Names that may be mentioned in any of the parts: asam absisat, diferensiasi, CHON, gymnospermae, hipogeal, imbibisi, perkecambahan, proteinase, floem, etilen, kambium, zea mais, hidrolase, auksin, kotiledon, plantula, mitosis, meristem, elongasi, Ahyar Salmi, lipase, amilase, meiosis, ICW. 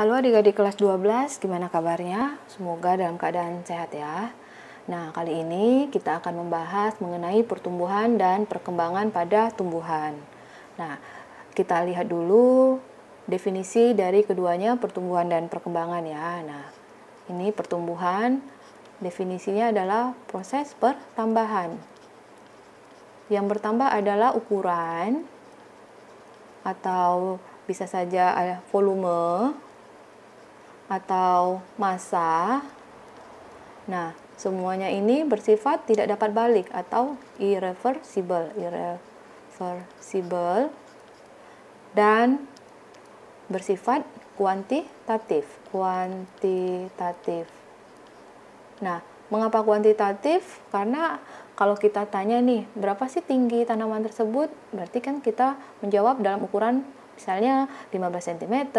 Halo adik-adik kelas 12, gimana kabarnya? Semoga dalam keadaan sehat ya. Nah, kali ini kita akan membahas mengenai pertumbuhan dan perkembangan pada tumbuhan. Nah, kita lihat dulu definisi dari keduanya, pertumbuhan dan perkembangan ya. Nah, ini pertumbuhan definisinya adalah proses pertambahan. Yang bertambah adalah ukuran atau bisa saja ada volume atau massa. Nah, semuanya ini bersifat tidak dapat balik atau irreversible dan bersifat kuantitatif. Nah, mengapa kuantitatif? Karena kalau kita tanya nih, berapa sih tinggi tanaman tersebut? Berarti kan kita menjawab dalam ukuran misalnya 15 cm,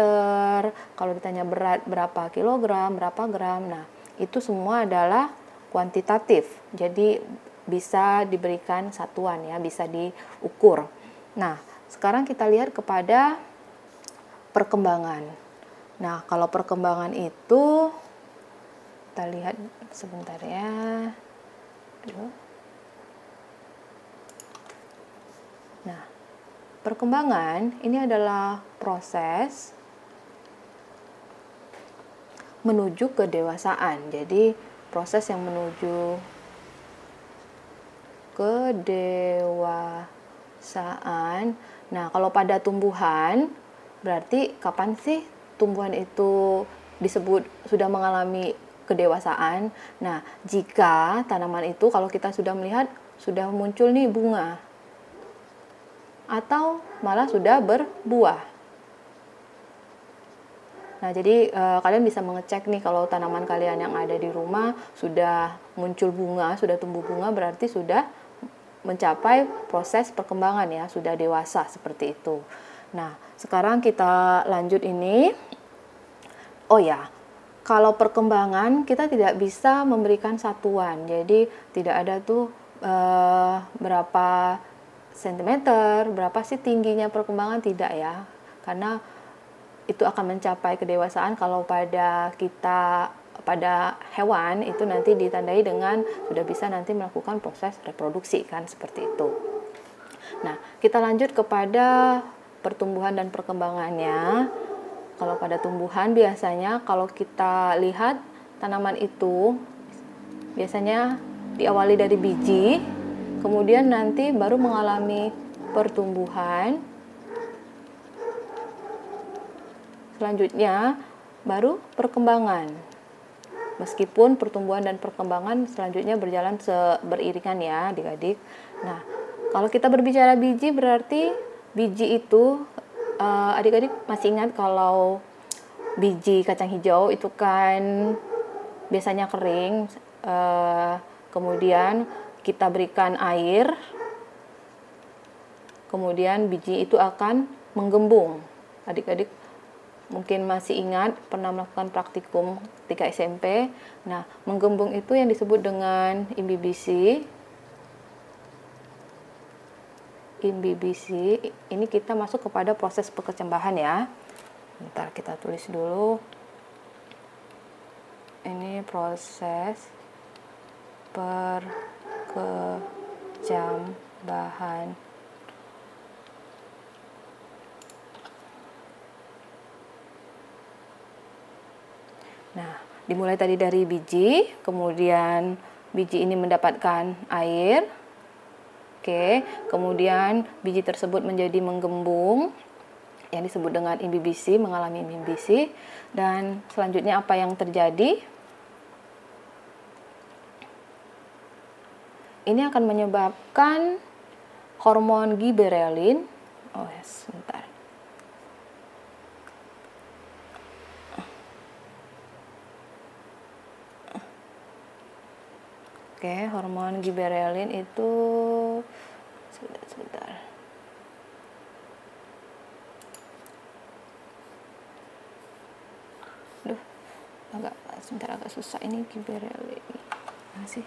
kalau ditanya berat berapa kilogram, berapa gram, nah itu semua adalah kuantitatif, jadi bisa diberikan satuan ya, bisa diukur. Nah, sekarang kita lihat kepada perkembangan. Nah, kalau perkembangan itu, kita lihat sebentar ya. Nah, perkembangan ini adalah proses menuju kedewasaan. Jadi, proses yang menuju kedewasaan. Nah, kalau pada tumbuhan, berarti kapan sih tumbuhan itu disebut sudah mengalami kedewasaan? Nah, jika tanaman itu kalau kita sudah melihat, sudah muncul nih bunga, atau malah sudah berbuah. Nah, jadi kalian bisa mengecek nih kalau tanaman kalian yang ada di rumah sudah muncul bunga, sudah tumbuh bunga, berarti sudah mencapai proses perkembangan ya, sudah dewasa seperti itu. Nah, sekarang kita lanjut ini. Oh ya, kalau perkembangan kita tidak bisa memberikan satuan, jadi tidak ada tuh berapa sentimeter, berapa sih tingginya perkembangan, tidak ya, karena itu akan mencapai kedewasaan. Kalau pada kita, pada hewan itu nanti ditandai dengan sudah bisa nanti melakukan proses reproduksi kan, seperti itu. Nah, kita lanjut kepada pertumbuhan dan perkembangannya. Kalau pada tumbuhan biasanya kalau kita lihat tanaman itu biasanya diawali dari biji, kemudian nanti baru mengalami pertumbuhan. Selanjutnya baru perkembangan. Meskipun pertumbuhan dan perkembangan selanjutnya berjalan beriringan ya, adik-adik. Nah, kalau kita berbicara biji, berarti biji itu adik-adik masih ingat kalau biji kacang hijau itu kan biasanya kering, kemudian kita berikan air, kemudian biji itu akan menggembung. Adik-adik mungkin masih ingat pernah melakukan praktikum ketika SMP. Nah, menggembung itu yang disebut dengan imbibisi. Imbibisi ini kita masuk kepada proses perkecambahan ya. Bentar, kita tulis dulu. Ini proses perkecambahan. Nah, dimulai tadi dari biji, kemudian biji ini mendapatkan air. Oke, kemudian biji tersebut menjadi menggembung yang disebut dengan imbibisi, mengalami imbibisi. Dan selanjutnya apa yang terjadi? Ini akan menyebabkan hormon giberelin. Oh, yes, sebentar. Oke, hormon giberelin itu sebentar. Duh, agak susah ini giberelin. Mana sih?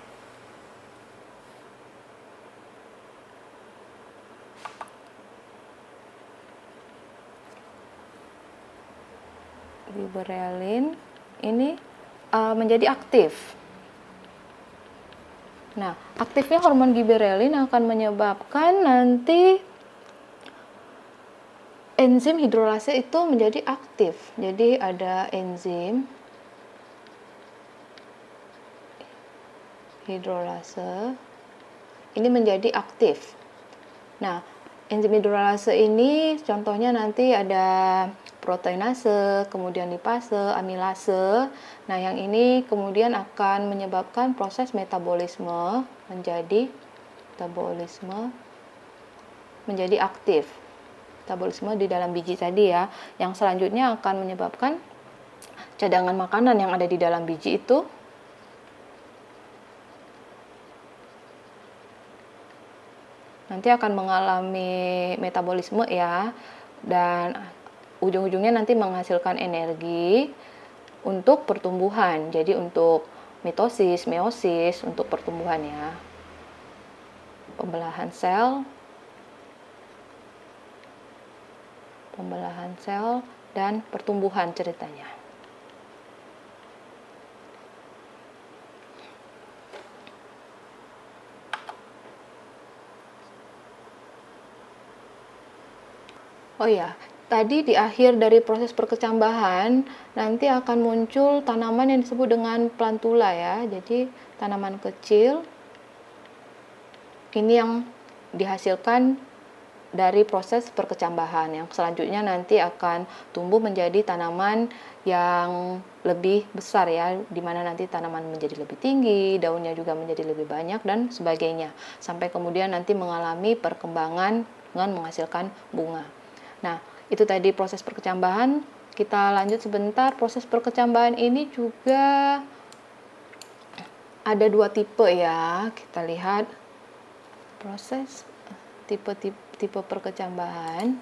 giberelin ini menjadi aktif. Nah, aktifnya hormon giberelin akan menyebabkan nanti enzim hidrolase itu menjadi aktif. Jadi ada enzim hidrolase ini menjadi aktif. Nah, enzim hidrolase ini contohnya nanti ada proteinase, kemudian lipase, amilase. Nah, yang ini kemudian akan menyebabkan proses metabolisme menjadi aktif. Metabolisme di dalam biji tadi ya, yang selanjutnya akan menyebabkan cadangan makanan yang ada di dalam biji itu nanti akan mengalami metabolisme ya, dan ujung-ujungnya nanti menghasilkan energi untuk pertumbuhan. Jadi untuk mitosis, meiosis, untuk pertumbuhan ya, pembelahan sel dan pertumbuhan ceritanya. Oh ya, tadi di akhir dari proses perkecambahan nanti akan muncul tanaman yang disebut dengan plantula ya. Jadi tanaman kecil ini yang dihasilkan dari proses perkecambahan, yang selanjutnya nanti akan tumbuh menjadi tanaman yang lebih besar ya, dimana nanti tanaman menjadi lebih tinggi, daunnya juga menjadi lebih banyak dan sebagainya, sampai kemudian nanti mengalami perkembangan dengan menghasilkan bunga. Nah, itu tadi proses perkecambahan. Kita lanjut sebentar. Proses perkecambahan ini juga ada dua tipe ya. Kita lihat proses tipe perkecambahan.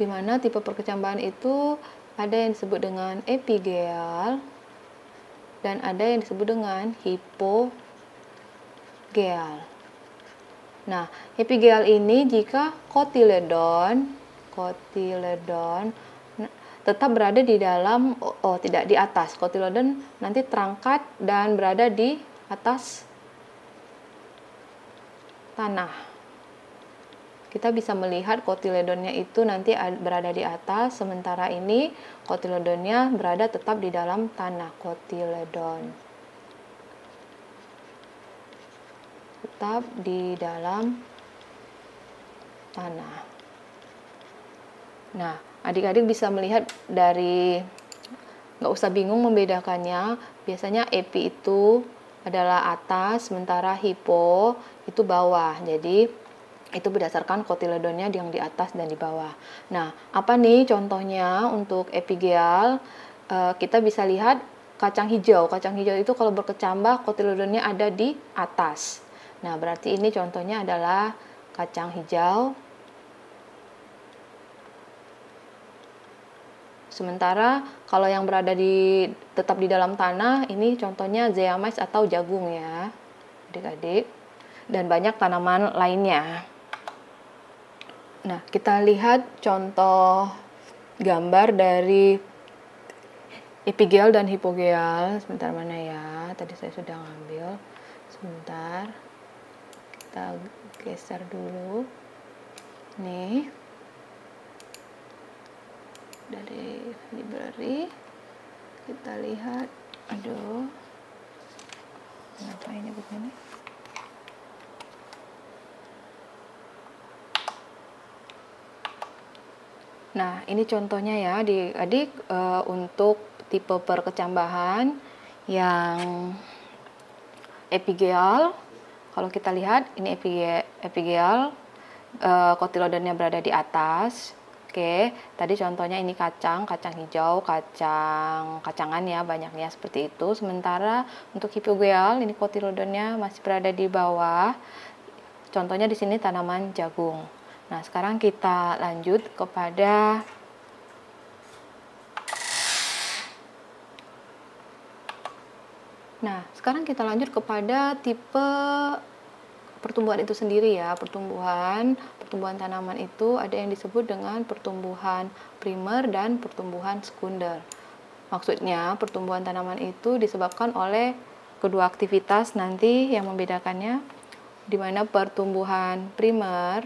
Di mana tipe perkecambahan itu ada yang disebut dengan epigeal dan ada yang disebut dengan hipogeal. Nah, epigeal ini jika kotiledon tetap berada di dalam, tidak di atas. Kotiledon nanti terangkat dan berada di atas tanah. Kita bisa melihat kotiledonnya itu nanti berada di atas, sementara ini kotiledonnya berada tetap di dalam tanah. Kotiledon tetap di dalam tanah. Nah, adik-adik bisa melihat dari, nggak usah bingung membedakannya. Biasanya epi itu adalah atas, sementara hipo itu bawah. Jadi itu berdasarkan kotiledonnya yang di atas dan di bawah. Nah, apa nih contohnya untuk epigeal? Kita bisa lihat kacang hijau. Kacang hijau itu kalau berkecambah kotiledonnya ada di atas. Nah, berarti ini contohnya adalah kacang hijau. Sementara kalau yang berada tetap di dalam tanah, ini contohnya zea mais atau jagung ya, adik-adik. Dan banyak tanaman lainnya. Nah, kita lihat contoh gambar dari epigeal dan hipogeal. Sebentar, mana ya? Tadi saya sudah ngambil. Sebentar. Kita geser dulu. Nih. Dari library kita lihat, aduh kenapa ini begini, nah ini contohnya ya adik-adik, untuk tipe perkecambahan yang epigeal. Kalau kita lihat ini epigeal, kotilodonnya berada di atas. Oke, tadi contohnya ini kacang hijau, kacangan ya, banyaknya seperti itu. Sementara untuk hipogeal, ini kotilodonnya masih berada di bawah. Contohnya di sini tanaman jagung. Nah, sekarang kita lanjut kepada Nah, sekarang kita lanjut kepada tipe pertumbuhan itu sendiri ya. Pertumbuhan tanaman itu ada yang disebut dengan pertumbuhan primer dan pertumbuhan sekunder. Maksudnya, pertumbuhan tanaman itu disebabkan oleh kedua aktivitas nanti yang membedakannya, di mana pertumbuhan primer,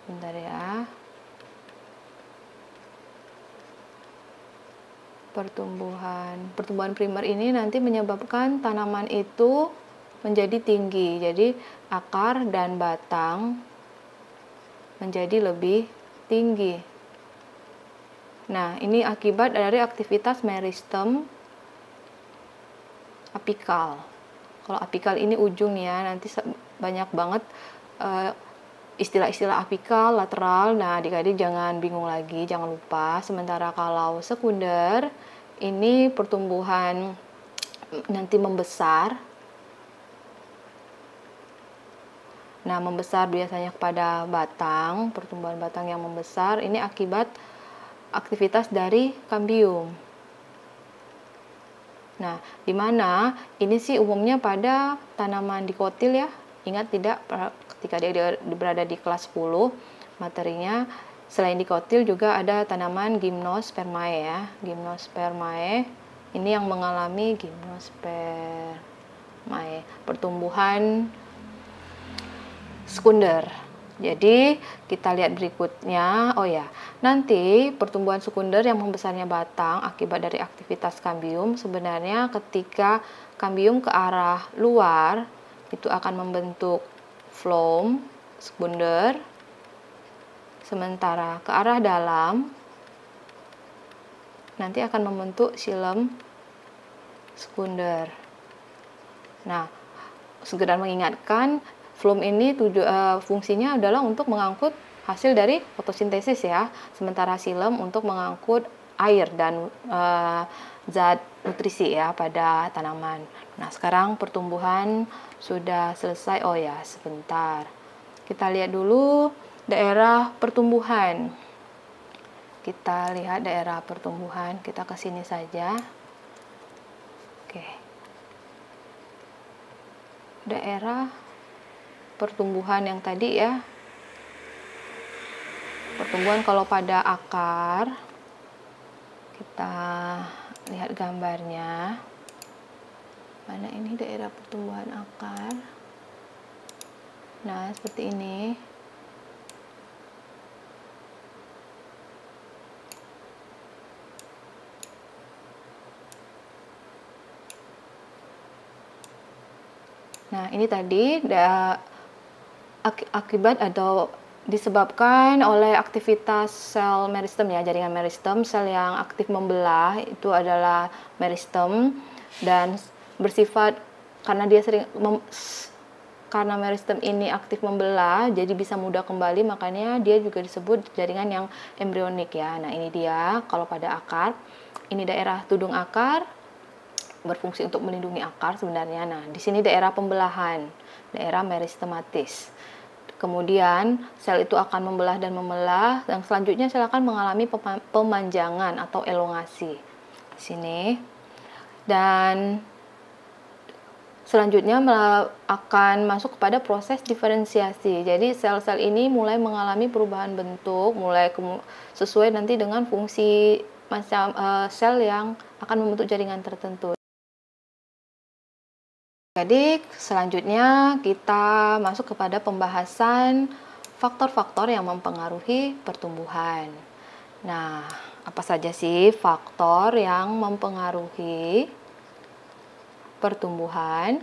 sebentar ya, pertumbuhan primer ini nanti menyebabkan tanaman itu menjadi tinggi, jadi akar dan batang menjadi lebih tinggi. Nah, ini akibat dari aktivitas meristem apical. Kalau apical ini ujungnya nanti banyak banget istilah-istilah apical, lateral. Nah, adik-adik jangan bingung lagi, jangan lupa. Sementara kalau sekunder, ini pertumbuhan nanti membesar. Nah, membesar biasanya kepada batang, pertumbuhan batang yang membesar. Ini akibat aktivitas dari kambium. Nah, di mana ini sih umumnya pada tanaman dikotil ya. Ingat tidak, ketika dia berada di kelas 10 materinya, selain dikotil juga ada tanaman gymnospermae ya. Gymnospermae ini yang mengalami pertumbuhan sekunder. Jadi kita lihat berikutnya. Oh ya, nanti pertumbuhan sekunder yang membesarnya batang akibat dari aktivitas kambium, sebenarnya ketika kambium ke arah luar itu akan membentuk floem sekunder, sementara ke arah dalam nanti akan membentuk xilem sekunder. Nah, segera mengingatkan, floem ini fungsinya adalah untuk mengangkut hasil dari fotosintesis ya, sementara xilem untuk mengangkut air dan zat nutrisi ya pada tanaman. Nah, sekarang pertumbuhan sudah selesai. Oh ya, sebentar. Kita lihat dulu daerah pertumbuhan. Kita lihat daerah pertumbuhan. Kita ke sini saja. Oke. Daerah pertumbuhan yang tadi ya. Pertumbuhan kalau pada akar, kita lihat gambarnya. Mana ini daerah pertumbuhan akar. Nah, seperti ini. Nah, ini tadi akibat atau disebabkan oleh aktivitas sel meristem ya, jaringan meristem. Sel yang aktif membelah itu adalah meristem, dan bersifat karena dia sering karena meristem ini aktif membelah, jadi bisa mudah kembali, makanya dia juga disebut jaringan yang embrionik ya. Nah, ini dia kalau pada akar. Ini daerah tudung akar, berfungsi untuk melindungi akar sebenarnya. Nah, di sini daerah pembelahan, daerah meristematis. Kemudian sel itu akan membelah dan membelah, dan selanjutnya sel akan mengalami pemanjangan atau elongasi di sini, dan selanjutnya akan masuk kepada proses diferensiasi. Jadi sel-sel ini mulai mengalami perubahan bentuk, mulai sesuai nanti dengan fungsi macam sel yang akan membentuk jaringan tertentu. Jadi, selanjutnya kita masuk kepada pembahasan faktor-faktor yang mempengaruhi pertumbuhan. Nah, apa saja sih faktor yang mempengaruhi pertumbuhan?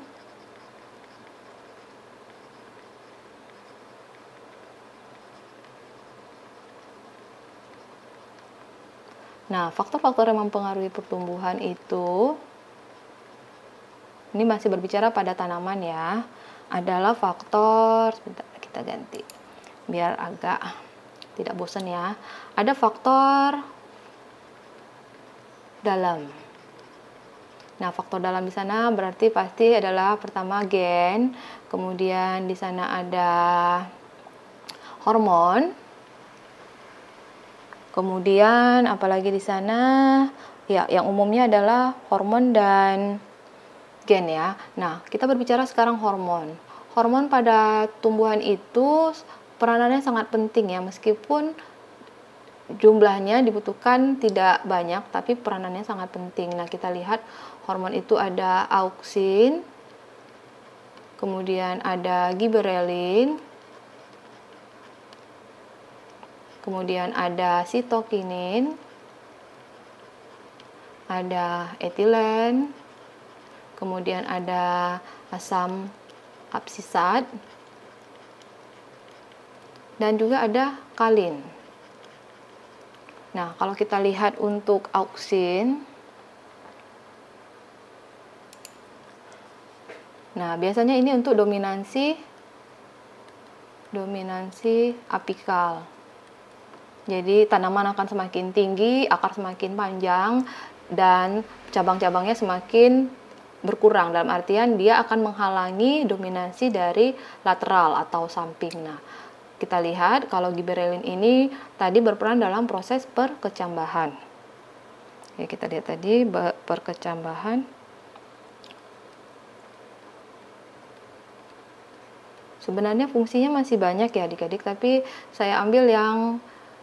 Nah, faktor-faktor yang mempengaruhi pertumbuhan itu, ini masih berbicara pada tanaman ya, adalah faktor, sebentar kita ganti biar agak tidak bosan ya. Ada faktor dalam. Nah, faktor dalam di sana berarti pasti adalah pertama gen, kemudian di sana ada hormon, kemudian apalagi di sana ya, yang umumnya adalah hormon dan gen ya. Nah, kita berbicara sekarang hormon. Hormon pada tumbuhan itu peranannya sangat penting ya, meskipun jumlahnya dibutuhkan tidak banyak, tapi peranannya sangat penting. Nah, kita lihat hormon itu ada auksin, kemudian ada giberelin, kemudian ada sitokinin, ada etilen, kemudian ada asam absisat, dan juga ada kalin. Nah, kalau kita lihat untuk auksin, nah biasanya ini untuk dominansi apical. Jadi tanaman akan semakin tinggi, akar semakin panjang, dan cabang-cabangnya semakin berkurang, dalam artian dia akan menghalangi dominansi dari lateral atau samping. Nah, kita lihat kalau giberelin ini tadi berperan dalam proses perkecambahan. Ya, kita lihat tadi perkecambahan. Sebenarnya fungsinya masih banyak ya adik-adik, tapi saya ambil yang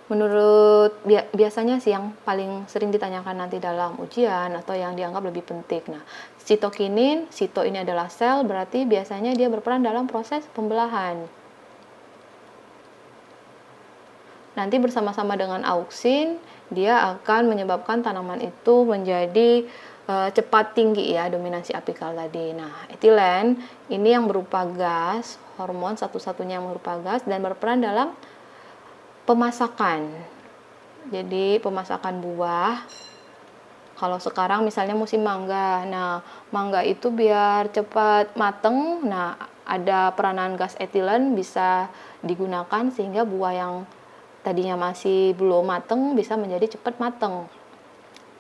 menurut biasanya sih yang paling sering ditanyakan nanti dalam ujian atau yang dianggap lebih penting. Nah, sitokinin, sito ini adalah sel, berarti biasanya dia berperan dalam proses pembelahan. Nanti bersama-sama dengan auksin, dia akan menyebabkan tanaman itu menjadi cepat tinggi ya, dominansi apikal tadi. Nah, etilen ini yang berupa gas, hormon satu-satunya yang berupa gas dan berperan dalam pemasakan. Jadi pemasakan buah. Kalau sekarang misalnya musim mangga. Nah, mangga itu biar cepat mateng, nah ada peranan gas etilen bisa digunakan sehingga buah yang tadinya masih belum mateng bisa menjadi cepat mateng.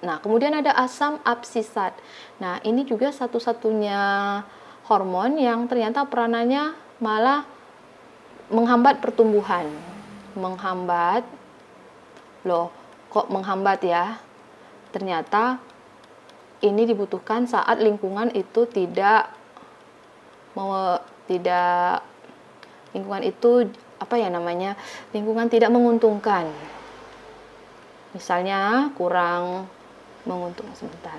Nah, kemudian ada asam absisat. Nah, ini juga satu-satunya hormon yang ternyata peranannya malah menghambat pertumbuhan. Menghambat loh, kok menghambat ya? Ternyata ini dibutuhkan saat lingkungan itu lingkungan tidak menguntungkan, misalnya kurang menguntungkan. Sebentar,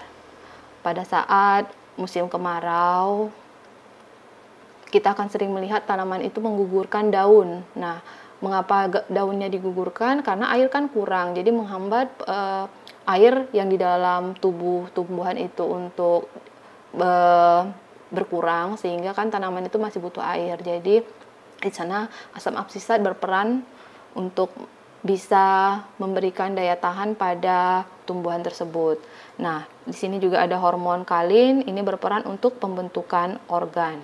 pada saat musim kemarau kita akan sering melihat tanaman itu menggugurkan daun. Nah, mengapa daunnya digugurkan? Karena air kan kurang, jadi menghambat air yang di dalam tubuh tumbuhan itu untuk berkurang, sehingga kan tanaman itu masih butuh air. Jadi di sana asam absisat berperan untuk bisa memberikan daya tahan pada tumbuhan tersebut. Nah, di sini juga ada hormon kalin, ini berperan untuk pembentukan organ.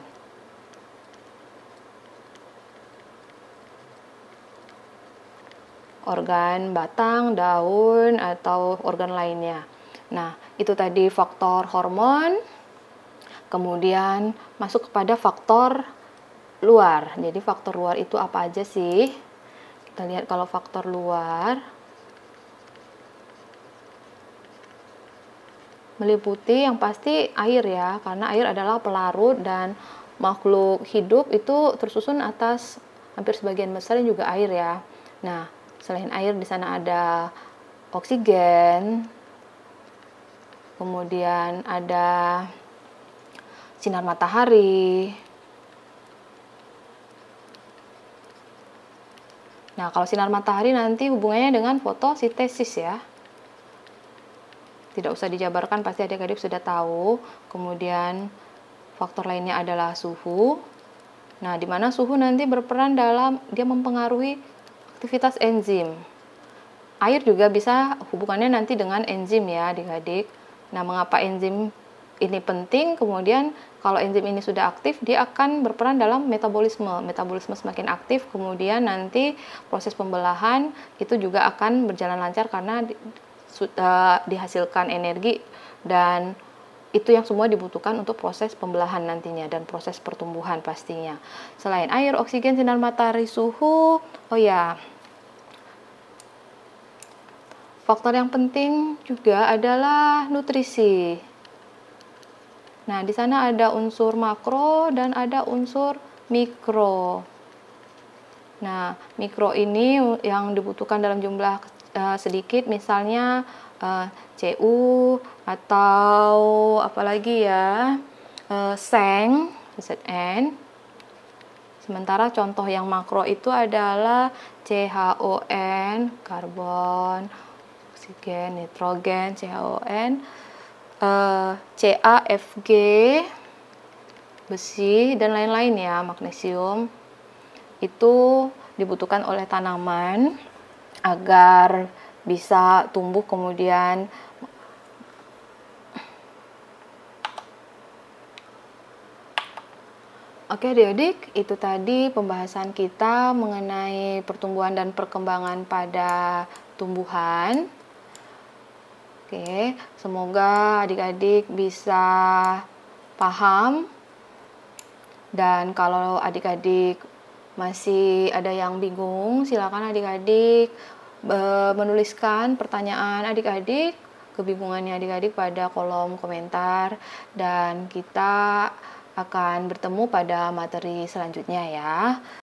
Organ batang, daun, atau organ lainnya. Nah, itu tadi faktor hormon, kemudian masuk kepada faktor luar. Jadi faktor luar itu apa aja sih? Kita lihat kalau faktor luar meliputi yang pasti air ya, karena air adalah pelarut dan makhluk hidup itu tersusun atas hampir sebagian besar juga air ya. Nah, selain air di sana ada oksigen, kemudian ada sinar matahari. Nah, kalau sinar matahari nanti hubungannya dengan fotosintesis ya. Tidak usah dijabarkan, pasti adik-adik sudah tahu. Kemudian faktor lainnya adalah suhu. Nah, di mana suhu nanti berperan dalam dia mempengaruhi aktivitas enzim. Air juga bisa hubungannya nanti dengan enzim ya adik-adik. Nah, mengapa enzim ini penting? Kemudian kalau enzim ini sudah aktif, dia akan berperan dalam metabolisme semakin aktif, kemudian nanti proses pembelahan itu juga akan berjalan lancar karena sudah dihasilkan energi, dan itu yang semua dibutuhkan untuk proses pembelahan nantinya dan proses pertumbuhan pastinya. Selain air, oksigen, sinar matahari, suhu, oh ya, faktor yang penting juga adalah nutrisi. Nah, di sana ada unsur makro dan ada unsur mikro. Nah, mikro ini yang dibutuhkan dalam jumlah sedikit, misalnya CU atau apalagi ya, seng, ZN. Sementara contoh yang makro itu adalah CHON, karbon, oksigen, nitrogen, CHON, CaFg, besi, dan lain-lain ya, magnesium. Itu dibutuhkan oleh tanaman agar bisa tumbuh kemudian Oke adik-adik, itu tadi pembahasan kita mengenai pertumbuhan dan perkembangan pada tumbuhan. Oke, semoga adik-adik bisa paham, dan kalau adik-adik masih ada yang bingung, silakan adik-adik menuliskan pertanyaan adik-adik, kebingungannya adik-adik pada kolom komentar, dan kita akan bertemu pada materi selanjutnya ya.